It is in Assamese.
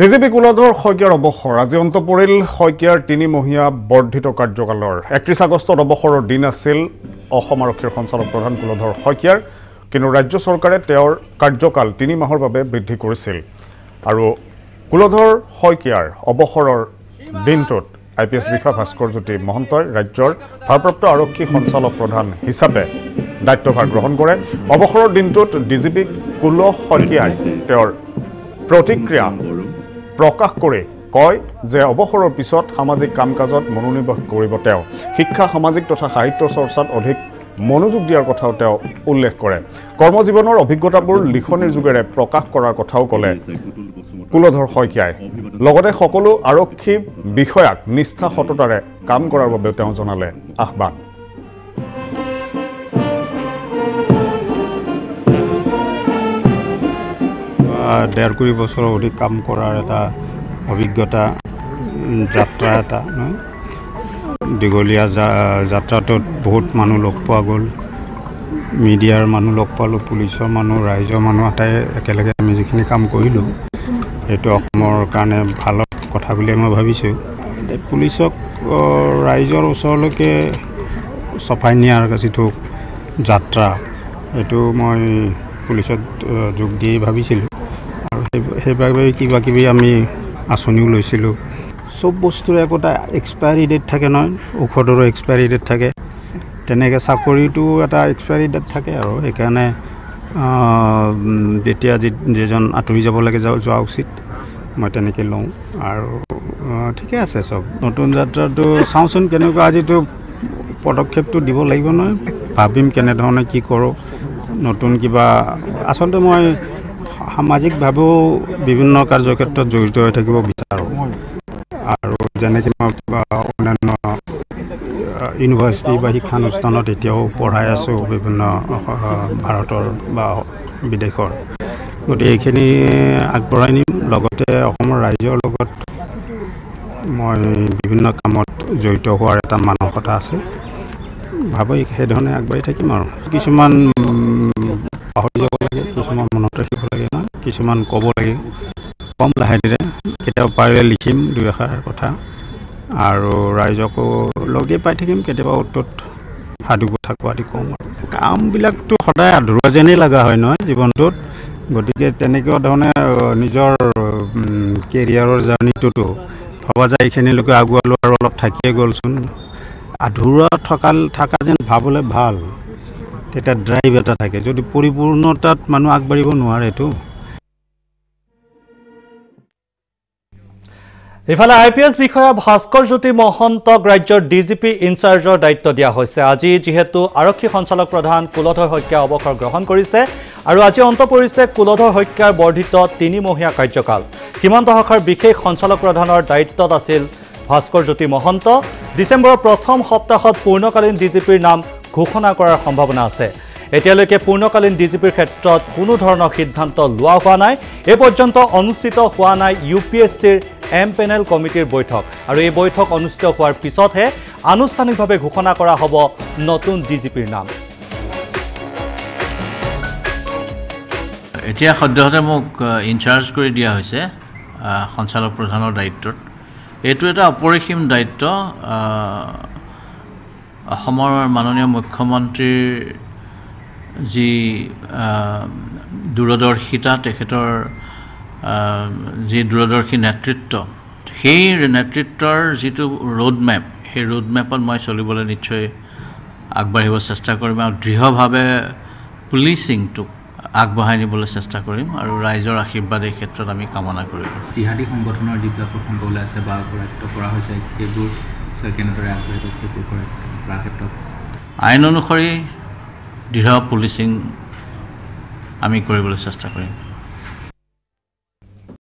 বিজেপি কুলধৰ শইকীয়াৰ অৱসৰ আজি অন্ত পৰিল শইকীয়াৰ ৩ মহিয়া বৰ্ধিত কাৰ্যকালৰ ৩১ আগষ্টত অৱসৰৰ দিন আছিল অসম আৰক্ষীৰ সঞ্চালক প্ৰধান কুলধৰ শইকীয়াৰ কিন্তু ৰাজ্য চৰকাৰে তেওঁৰ কাৰ্যকাল ৩ মাহৰ বাবে বৃদ্ধি কৰিছিল আৰু কুলধৰ শইকীয়াৰ অৱসৰৰ দিনটোত IPS বিষয়া ভাস্কৰ জ্যোতি মহন্তৰ ৰাজ্যৰ ভাৰপ্ৰাপ্ত আৰক্ষী সঞ্চালক প্ৰধান হিচাপে দায়িত্বভাৰ গ্ৰহণ কৰে অৱসৰৰ দিনটোত ডিজিপি কুলধৰ শইকীয়াই তেওঁৰ প্ৰতিক্ৰিয়া प्रकाश करे कय जे अवसरर पिছত सामाजिक कामकाजत मनोनिवेश करिब तेव शिक्षा सामाजिक तथा साहित्य चर्चात अधिक मनोযোগ দিয়ার কথাও তেও উল্লেখ কৰে কৰ্মজীৱনৰ অভিজ্ঞতাবোৰ লিখনিৰ যোগেৰে প্ৰকাশ কৰাৰ কথাও ক'লে কুলধৰ শইকীয়াই লগতে সকলো আৰক্ষী বিষয়াক নিষ্ঠা সততাৰে কাম কৰাৰ বাবে তেও জনালে আহ্বান There could be also a come corata, Avigota, Zatrata, Digolia Zatrato, both Manulok Pagol, Media Manulok Palo, Police, Manu, Raizo, Manuata, Kalaga, Musicam Coilu, a talk more can a palo, Cotabilem of Havisu. The police of Raizo also look a Sopania Casito Zatra, a two my police joke de Havisil. Hebabe kiba kibi ami asoniu loisilu sob bostur ekota expiry date thake noy okhoror expiry date thake teneke sakori tu eta expiry date thake aro ekane detia jejon aturi jabo lage jaw usit ma teneke long aro thike ase sob notun jatra tu saunson keneko aji tu podokhep tu dibo laibo noy bhabim kene dhone ki koro notun kiba asolte moi সামাজিক ভাবে বিভিন্ন কার্যক্ষেত্র জড়িত হৈ থাকিব বিচাৰো আৰু জানে কি মই অনন্য ইউনিভাৰ্সিটি বা শিক্ষানুষ্ঠানত এতিয়াও পঢ়াই আছো বিভিন্ন ভাৰতৰ বা বিদেশৰ গতে এইখিনি আগবঢ়াই নিম লগতে অসমৰ ৰাজ্যৰ লগত মই বিভিন্ন কামত জড়িত হোৱাৰ এটা মানসিকতা আছে ভাবই সেই ধৰণে আগবাঢ়ি থাকিম আৰু কিছুমান পাহৰি যাব লাগে কিছুমান মনত ৰাখিব লাগে না কিছুমান ক'ব লাগে কম লাহেৰে কেতিয়াবা পাৰিলে লিখিম দুই এখাৰ কথা আৰু ৰাইজকো লগে পাই থাকিম কেতিয়াবা উত্তৰত হাদু কথা কোৱাদি কম আৰু কাম বিলাকটো সদায় আধৰুৱা যেনে লাগা হয় নহয় জীৱনটোত গতিকে তেনেকৈ ধৰণে নিজৰ কেৰিয়াৰৰ জাৰ্নিটোটো ভাবা যায় এইখিনি লোকে আগুৱালো আৰু অলপ থাকিয়ে গ'লচোন আধৰুৱা থকা যেন ভাবলে ভাল এটা ড্ৰাইভ এটা থাকে যদি পৰিপূৰ্ণতাত মানু আগবাড়িব নোৱাৰে তো ইফালে আইপিএস বিষয়া ভাস্কৰ জ্যোতি মহন্তক ৰাজ্যৰ ডিজিপি ইনচাৰ্জৰ দায়িত্ব দিয়া হৈছে আজি যিহেতু আৰক্ষী সঞ্চালক প্ৰধান কুলধৰ শইকীয়া অৱসৰ গ্ৰহণ কৰিছে আৰু আজি অন্ত পৰিছে কুলধৰ শইকীয়াৰ বৰ্ধিত ৩ মহিয়া কাৰ্যকাল সীমান্ত শাখাৰ বিশেষ সঞ্চালক প্ৰধানৰ দায়িত্বত আছিল ভাস্কৰ জ্যোতি মহন্ত ডিসেম্বৰৰ প্ৰথম সপ্তাহত পূৰ্ণকালীন ডিজিপিৰ নাম ঘোষণা কৰাৰ সম্ভাৱনা আছে এতিয়ালৈকে পূৰ্ণকালীন ডিজিপিৰ ক্ষেত্ৰত কোনো ধৰণৰ সিদ্ধান্ত লোৱা হোৱা নাই এই পৰ্যন্ত অনুষ্ঠিত হোৱা নাই ইউপিএসসিৰ এম পেনেল কমিটিৰ বৈঠক আৰু এই বৈঠক অনুষ্ঠিত হোৱাৰ পিছতহে আনুষ্ঠানিকভাৱে ঘোষণা কৰা হ'ব নতুন ডিজিপিৰ নাম এতিয়া সদ্যহতে মোক ইনচাৰ্জ কৰি দিয়া হৈছে সঞ্চালক প্ৰধানৰ দায়িত্বত এটো এটা অপৰিসীম দায়িত্ব অসমৰ মাননীয় মুখ্যমন্ত্ৰীৰ যি দূৰদৰ্শিতা তেখেতৰ যি দূৰদৰ্শী নেতৃত্ব সেই নেতৃত্বৰ যিটো ৰোডমেপ সেই ৰোডমেপত মই চলিবলৈ নিশ্চয় আগবাঢ়িব চেষ্টা কৰিম আৰু দৃঢ়ভাৱে পুলিচিংটোক আগবঢ়াই নিবলৈ চেষ্টা কৰিম আৰু ৰাইজৰ আশীৰ্বাদ এই ক্ষেত্ৰত আমি কামনা কৰিম জিহাদী সংগঠনৰ যিবিলাক প্ৰসংগ ওলাই আছে বা কৰায়ত্ব কৰা হৈছে সেইবোৰ কেনেদৰে আগবাঢ়িব সেইবোৰ কৰায়ত্ব আইন অনুসৰি দৃঢ় পুলিচিং আমি কৰিবলৈ চেষ্টা কৰিম